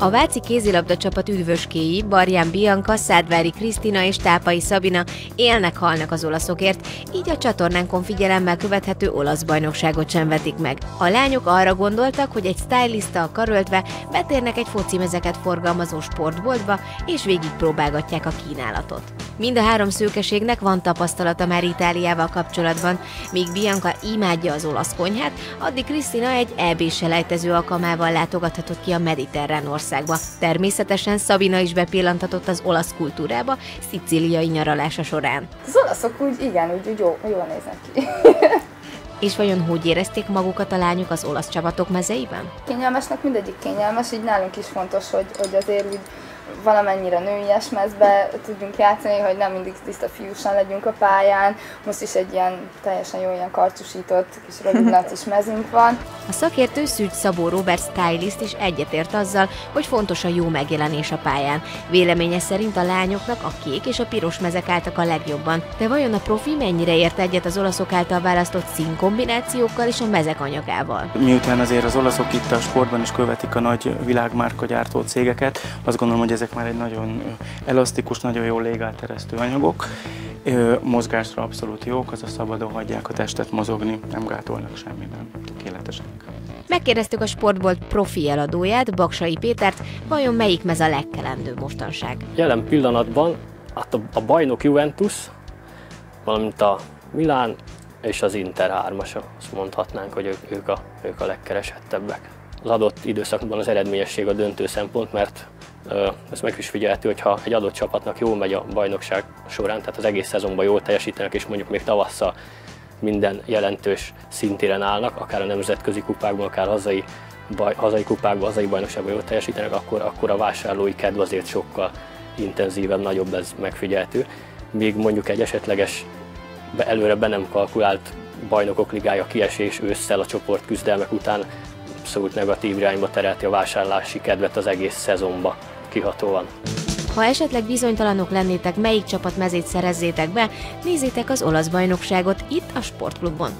A váci kézilabda csapat üdvöskéi, Barján Bianka, Szádvári Krisztina és Tápai Szabina élnek-halnak az olaszokért, így a csatornánkon figyelemmel követhető olasz bajnokságot sem vetik meg. A lányok arra gondoltak, hogy egy stylista karöltve betérnek egy focimezeket forgalmazó sportboltba, és végigpróbálgatják a kínálatot. Mind a három szőkeségnek van tapasztalata már Itáliával kapcsolatban, míg Bianka imádja az olasz konyhát, addig Krisztina egy EB-selejtező alkalmával látogathatott ki a mediterrán országba. Természetesen Szabina is bepillantatott az olasz kultúrába szicíliai nyaralása során. Az olaszok úgy jól néznek ki. És vajon hogy érezték magukat a lányok az olasz csapatok mezeiben? Kényelmesnek mindegyik kényelmes, így nálunk is fontos, hogy azért úgy valamennyire nőies mezbe tudjunk játszani, hogy nem mindig tiszta fiúsan legyünk a pályán. Most is egy ilyen teljesen jó, ilyen karcsúsított kis rövidlacis mezünk van. A szakértő Szügy Szabó Robert stylist is egyetért azzal, hogy fontos a jó megjelenés a pályán. Véleménye szerint a lányoknak a kék és a piros mezek álltak a legjobban. De vajon a profi mennyire ért egyet az olaszok által választott színkombinációkkal és a mezek anyagával? Miután azért az olaszok itt a sportban is követik a nagy világmárkagyártó cégeket, azt gondolom, hogy ezek már egy nagyon elasztikus, nagyon jól légáteresztő anyagok. Mozgásra abszolút jók, azaz szabadon hagyják a testet mozogni, nem gátolnak semmiben, tökéletesek. Megkérdeztük a sportbolt profi eladóját, Baksai Pétert, vajon melyik mez a legkelendő mostanság? Jelen pillanatban a bajnok Juventus, valamint a Milán és az Inter 3-asa. Azt mondhatnánk, hogy ők a legkeresettebbek. Az adott időszakban az eredményesség a döntő szempont, mert ez meg is figyelhető, hogyha egy adott csapatnak jól megy a bajnokság során, tehát az egész szezonban jól teljesítenek, és mondjuk még tavasszal minden jelentős szintéren állnak, akár a nemzetközi kupákban, akár hazai kupákban, hazai bajnokságban jól teljesítenek, akkor a vásárlói kedv azért sokkal intenzívebb, nagyobb, ez megfigyelhető. Még mondjuk egy esetleges, előre be nem kalkulált Bajnokok Ligája kiesés ősszel a csoportküzdelmek után abszolút negatív irányba terelti a vásárlási kedvet az egész szezonba kihatóan. Ha esetleg bizonytalanok lennétek, melyik csapat mezét szerezzétek be, nézzétek az olasz bajnokságot itt a sportklubon.